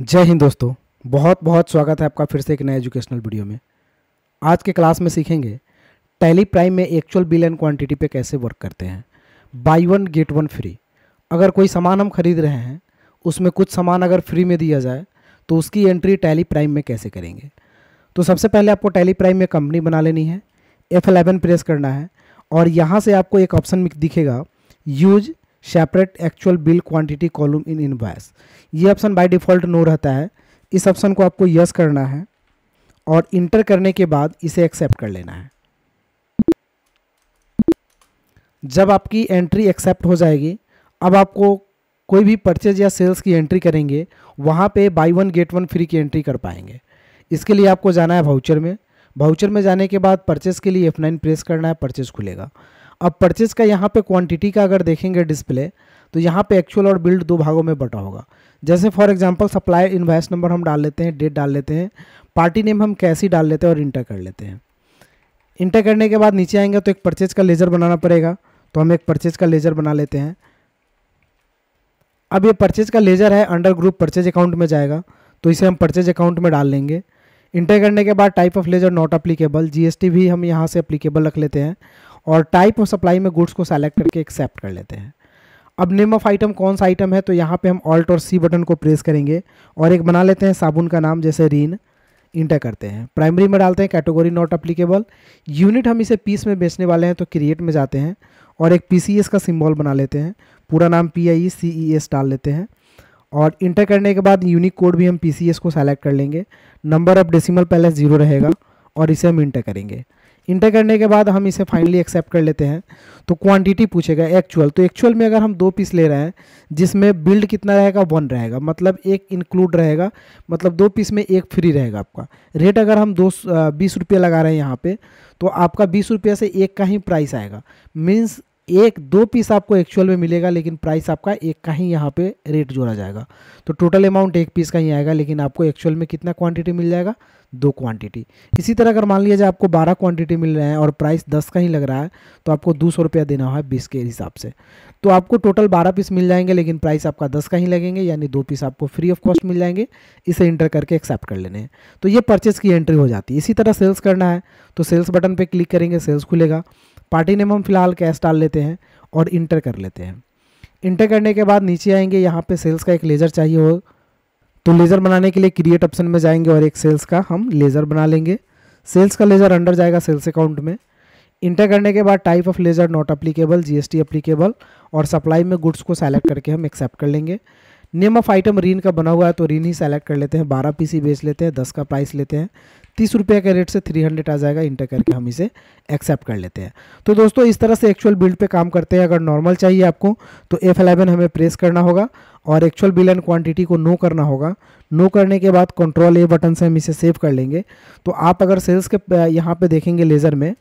जय हिंद दोस्तों, बहुत बहुत स्वागत है आपका फिर से एक नए एजुकेशनल वीडियो में। आज के क्लास में सीखेंगे टैली प्राइम में एक्चुअल बिल एंड क्वांटिटी पे कैसे वर्क करते हैं। Buy one get one free, अगर कोई सामान हम खरीद रहे हैं उसमें कुछ सामान अगर फ्री में दिया जाए तो उसकी एंट्री टैली प्राइम में कैसे करेंगे। तो सबसे पहले आपको टैली प्राइम में कंपनी बना लेनी है, F11 प्रेस करना है और यहाँ से आपको एक ऑप्शन दिखेगा use separate actual bill quantity column in invoice. ये ऑप्शन बाय डिफ़ॉल्ट नो रहता है, इस ऑप्शन को आपको यस करना है और इंटर करने के बाद इसे एक्सेप्ट कर लेना है। जब आपकी एंट्री एक्सेप्ट हो जाएगी, अब आपको कोई भी परचेज या सेल्स की एंट्री करेंगे वहाँ पे buy one get one free की एंट्री कर पाएंगे। इसके लिए आपको जाना है वाउचर में। वाउचर में जाने के बाद परचेज़ के लिए F9 प्रेस करना है, परचेज़ खुलेगा। अब परचेज़ का यहाँ पे क्वांटिटी का अगर देखेंगे डिस्प्ले तो यहाँ पे एक्चुअल और बिल्ड दो भागों में बटा होगा। जैसे for example supplier invoice number हम डाल लेते हैं, डेट डाल लेते हैं, पार्टी नेम हम कैसी डाल लेते हैं और इंटर कर लेते हैं। इंटर करने के बाद नीचे आएंगे तो एक परचेज़ का लेजर बनाना पड़ेगा, तो हम एक परचेज़ का लेजर बना लेते हैं। अब ये परचेज़ का लेजर है अंडर ग्रुप परचेज अकाउंट में जाएगा, तो इसे हम परचेज अकाउंट में डाल लेंगे। इंटर करने के बाद type of ledger not applicable, GST भी हम यहाँ से अप्लीकेबल रख लेते हैं और टाइप ऑफ सप्लाई में गुड्स को सेलेक्ट करके एक्सेप्ट कर लेते हैं। अब नेम ऑफ आइटम कौन सा आइटम है तो यहाँ पे हम ऑल्ट और C बटन को प्रेस करेंगे और एक बना लेते हैं साबुन का नाम जैसे रीन, इंटर करते हैं। प्राइमरी में डालते हैं कैटेगरी नॉट अप्लीकेबल, यूनिट हम इसे पीस में बेचने वाले हैं तो क्रिएट में जाते हैं और एक PCS का सिम्बॉल बना लेते हैं, पूरा नाम PIECES डाल लेते हैं और इंटर करने के बाद यूनिक कोड भी हम PCS को सेलेक्ट कर लेंगे। नंबर ऑफ डेसिमल पहले 0 रहेगा और इसे हम इंटर करेंगे। इंटर करने के बाद हम इसे फाइनली एक्सेप्ट कर लेते हैं। तो क्वांटिटी पूछेगा एक्चुअल, तो एक्चुअल में अगर हम 2 पीस ले रहे हैं जिसमें बिल्ड कितना रहेगा 1 रहेगा, मतलब 1 इंक्लूड रहेगा, मतलब 2 पीस में 1 फ्री रहेगा आपका। रेट अगर हम 20 रुपये लगा रहे हैं यहाँ पर तो आपका 20 रुपये से 1 का ही प्राइस आएगा। मीन्स 1-2 पीस आपको एक्चुअल में मिलेगा लेकिन प्राइस आपका 1 का ही यहाँ पे रेट जोड़ा जाएगा, तो टोटल अमाउंट 1 पीस का ही आएगा लेकिन आपको एक्चुअल में कितना क्वांटिटी मिल जाएगा 2 क्वांटिटी। इसी तरह अगर मान लिया जाए आपको 12 क्वांटिटी मिल रहे हैं और प्राइस 10 का ही लग रहा है तो आपको 200 रुपया देना है 20 के हिसाब से, तो आपको टोटल 12 पीस मिल जाएंगे लेकिन प्राइस आपका 10 का ही लगेंगे, यानी 2 पीस आपको फ्री ऑफ कॉस्ट मिल जाएंगे। इसे इंटर करके एक्सेप्ट कर लेने हैं, तो ये परचेज़ की एंट्री हो जाती है। इसी तरह सेल्स करना है तो सेल्स बटन पर क्लिक करेंगे, सेल्स खुलेगा। पार्टी नेम हम फिलहाल कैश डाल लेते हैं और इंटर कर लेते हैं। इंटर करने के बाद नीचे आएंगे, यहाँ पे सेल्स का एक लेज़र चाहिए हो तो लेज़र बनाने के लिए क्रिएट ऑप्शन में जाएंगे और एक सेल्स का हम लेज़र बना लेंगे। सेल्स का लेज़र अंडर जाएगा सेल्स अकाउंट में। इंटर करने के बाद type of ledger not applicable, GST applicable और सप्लाई में गुड्स को सेलेक्ट करके हम एक्सेप्ट कर लेंगे। नेम ऑफ आइटम रीन का बना हुआ है तो रीन ही सेलेक्ट कर लेते हैं। 12 पीस ही बेच लेते हैं, 10 का प्राइस लेते हैं, 30 रुपये के रेट से 300 आ जाएगा। इंटर करके हम इसे एक्सेप्ट कर लेते हैं। तो दोस्तों इस तरह से एक्चुअल बिल पे काम करते हैं। अगर नॉर्मल चाहिए आपको तो F11 हमें प्रेस करना होगा और एक्चुअल बिल एंड क्वांटिटी को नो करना होगा। नो करने के बाद कंट्रोल A बटन से हम इसे सेव कर लेंगे। तो आप अगर सेल्स के यहाँ पर देखेंगे लेज़र में,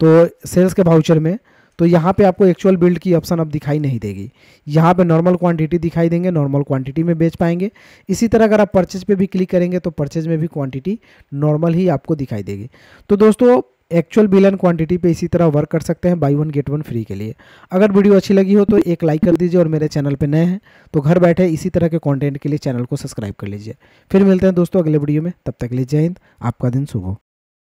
तो सेल्स के वाउचर में, तो यहाँ पे आपको एक्चुअल बिल्ड की ऑप्शन अब दिखाई नहीं देगी, यहाँ पे नॉर्मल क्वांटिटी दिखाई देंगे, नॉर्मल क्वांटिटी में बेच पाएंगे। इसी तरह अगर आप परचेज पे भी क्लिक करेंगे तो परचेज में भी क्वांटिटी नॉर्मल ही आपको दिखाई देगी। तो दोस्तों एक्चुअल बिल एंड क्वांटिटी पे इसी तरह वर्क कर सकते हैं buy one get one free के लिए। अगर वीडियो अच्छी लगी हो तो एक लाइक कर दीजिए और मेरे चैनल पे नए हैं तो घर बैठे इसी तरह के कॉन्टेंट के लिए चैनल को सब्सक्राइब कर लीजिए। फिर मिलते हैं दोस्तों अगले वीडियो में, तब तक के लिए जय हिंद, आपका दिन शुभ हो।